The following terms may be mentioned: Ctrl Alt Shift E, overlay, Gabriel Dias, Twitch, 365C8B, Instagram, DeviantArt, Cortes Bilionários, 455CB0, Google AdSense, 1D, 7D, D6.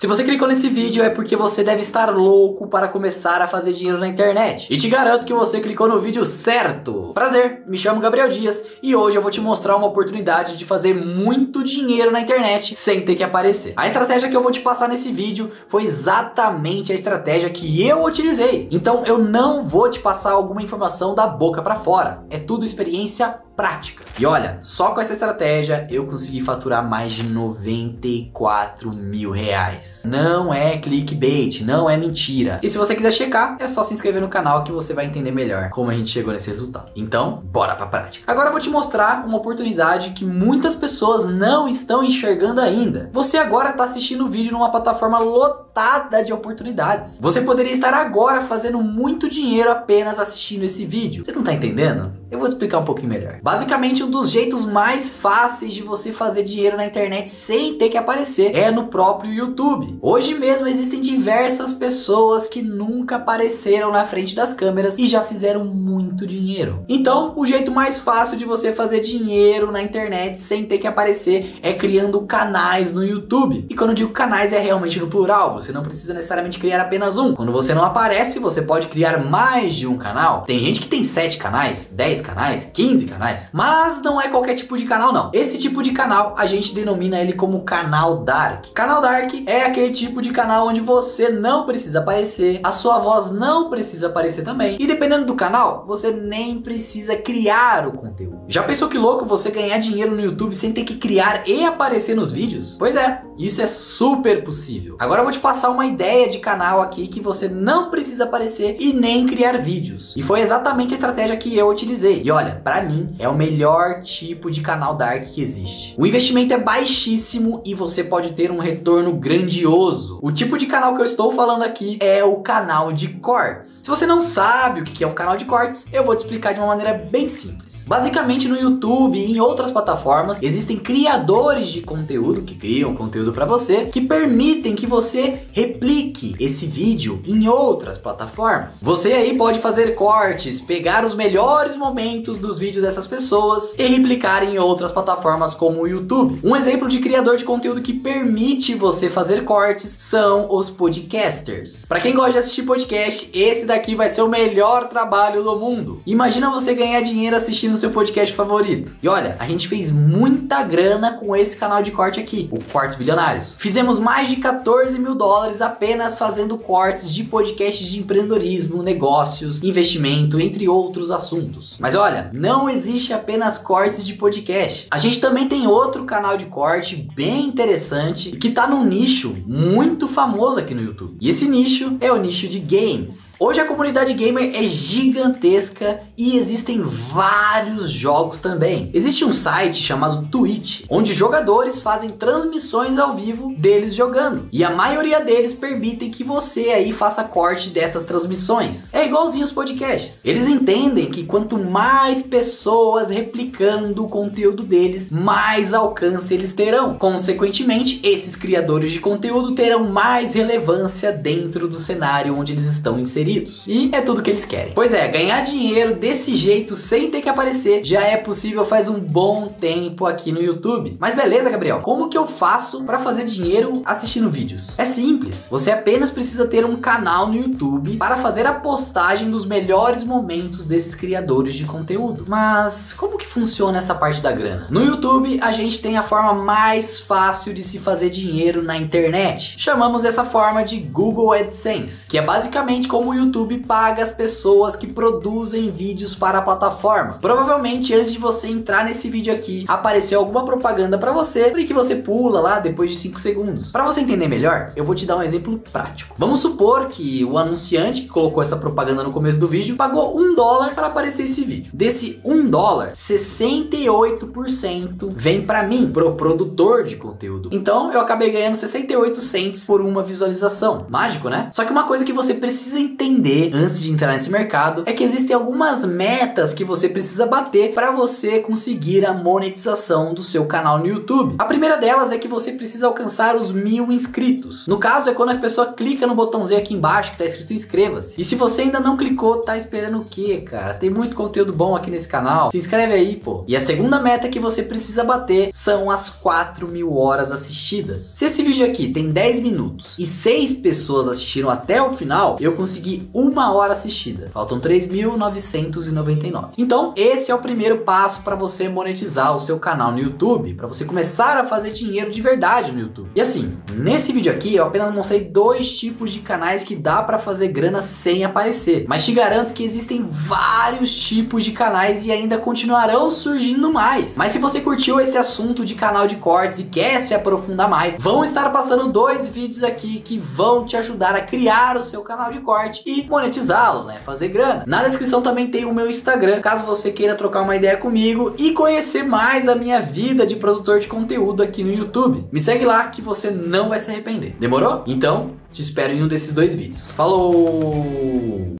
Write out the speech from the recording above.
Se você clicou nesse vídeo é porque você deve estar louco para começar a fazer dinheiro na internet. E te garanto que você clicou no vídeo certo. Prazer, me chamo Gabriel Dias e hoje eu vou te mostrar uma oportunidade de fazer muito dinheiro na internet sem ter que aparecer. A estratégia que eu vou te passar nesse vídeo foi exatamente a estratégia que eu utilizei. Então eu não vou te passar alguma informação da boca para fora. É tudo experiência prática. E olha, só com essa estratégia eu consegui faturar mais de 94 mil reais. Não é clickbait, não é mentira. E se você quiser checar, é só se inscrever no canal que você vai entender melhor como a gente chegou nesse resultado. Então, bora pra prática. Agora eu vou te mostrar uma oportunidade que muitas pessoas não estão enxergando ainda. Você agora tá assistindo o vídeo numa plataforma lotada de oportunidades. Você poderia estar agora fazendo muito dinheiro apenas assistindo esse vídeo. Você não tá entendendo? Eu vou te explicar um pouquinho melhor. Basicamente, um dos jeitos mais fáceis de você fazer dinheiro na internet sem ter que aparecer é no próprio YouTube. Hoje mesmo existem diversas pessoas que nunca apareceram na frente das câmeras e já fizeram muito dinheiro. Então, o jeito mais fácil de você fazer dinheiro na internet sem ter que aparecer é criando canais no YouTube. E quando eu digo canais é realmente no plural, você não precisa necessariamente criar apenas um. Quando você não aparece, você pode criar mais de um canal. Tem gente que tem 7 canais, 10 canais, 15 canais. Mas não é qualquer tipo de canal não. Esse tipo de canal a gente denomina ele como canal dark. Canal dark é aquele tipo de canal onde você não precisa aparecer, a sua voz não precisa aparecer também, e dependendo do canal, você nem precisa criar o conteúdo. Já pensou que louco você ganhar dinheiro no YouTube sem ter que criar e aparecer nos vídeos? Pois é, isso é super possível. Agora eu vou te passar uma ideia de canal aqui que você não precisa aparecer e nem criar vídeos. E foi exatamente a estratégia que eu utilizei. E olha, pra mim é o melhor tipo de canal dark que existe. O investimento é baixíssimo e você pode ter um retorno grandioso. O tipo de canal que eu estou falando aqui é o canal de cortes. Se você não sabe o que é um canal de cortes, eu vou te explicar de uma maneira bem simples. Basicamente no YouTube e em outras plataformas existem criadores de conteúdo que criam conteúdo para você, que permitem que você replique esse vídeo em outras plataformas. Você aí pode fazer cortes, pegar os melhores momentos dos vídeos dessas pessoas e replicar em outras plataformas como o YouTube. Um exemplo de criador de conteúdo que permite você fazer cortes são os podcasters. Para quem gosta de assistir podcast, esse daqui vai ser o melhor trabalho do mundo. Imagina você ganhar dinheiro assistindo seu podcast favorito. E olha, a gente fez muita grana com esse canal de corte aqui, o Cortes Bilionários. Fizemos mais de 14 mil dólares apenas fazendo cortes de podcasts de empreendedorismo, negócios, investimento, entre outros assuntos. Mas olha, não existe apenas cortes de podcast. A gente também tem outro canal de corte bem interessante que tá num nicho muito famoso aqui no YouTube. E esse nicho é o nicho de games. Hoje a comunidade gamer é gigantesca e existem vários jogos também. Existe um site chamado Twitch, onde jogadores fazem transmissões ao vivo deles jogando. E a maioria deles permitem que você aí faça corte dessas transmissões. É igualzinho os podcasts. Eles entendem que quanto mais pessoas replicando o conteúdo deles, mais alcance eles terão. Consequentemente, esses criadores de conteúdo terão mais relevância dentro do cenário onde eles estão inseridos. E é tudo que eles querem. Pois é, ganhar dinheiro desse jeito sem ter que aparecer já é possível faz um bom tempo aqui no YouTube. Mas beleza, Gabriel, como que eu faço para fazer dinheiro assistindo vídeos? É simples, você apenas precisa ter um canal no YouTube para fazer a postagem dos melhores momentos desses criadores de conteúdo. Mas como que funciona essa parte da grana? No YouTube, a gente tem a forma mais fácil de se fazer dinheiro na internet. Chamamos essa forma de Google AdSense, que é basicamente como o YouTube paga as pessoas que produzem vídeos para a plataforma. Provavelmente, antes de você entrar nesse vídeo aqui, apareceu alguma propaganda para você e que você pula lá depois de 5 segundos. Para você entender melhor, eu vou te dar um exemplo prático. Vamos supor que o anunciante que colocou essa propaganda no começo do vídeo pagou $1 para aparecer esse vídeo. Desse $1, 68% vem para mim, pro produtor de conteúdo. Então eu acabei ganhando 68 cents por uma visualização. Mágico, né? Só que uma coisa que você precisa entender antes de entrar nesse mercado é que existem algumas metas que você precisa bater para você conseguir a monetização do seu canal no YouTube. A primeira delas é que você precisa alcançar os 1000 inscritos. No caso é quando a pessoa clica no botãozinho aqui embaixo que tá escrito inscreva-se. E se você ainda não clicou, tá esperando o quê, cara? Tem muito conteúdo bom aqui nesse canal, se inscreve aí, pô. E a segunda meta que você precisa bater são as 4 mil horas assistidas. Se esse vídeo aqui tem 10 minutos e 6 pessoas assistiram até o final, eu consegui 1 hora assistida. Faltam 3.999. Então, esse é o primeiro passo para você monetizar o seu canal no YouTube, para você começar a fazer dinheiro de verdade no YouTube. E assim, nesse vídeo aqui eu apenas mostrei 2 tipos de canais que dá para fazer grana sem aparecer, mas te garanto que existem vários tipos de canais e ainda continuarão surgindo mais. Mas se você curtiu esse assunto de canal de cortes e quer se aprofundar mais, vão estar passando 2 vídeos aqui que vão te ajudar a criar o seu canal de corte e monetizá-lo, né? Fazer grana. Na descrição também tem o meu Instagram, caso você queira trocar uma ideia comigo e conhecer mais a minha vida de produtor de conteúdo aqui no YouTube. Me segue lá que você não vai se arrepender. Demorou? Então, te espero em um desses 2 vídeos. Falou!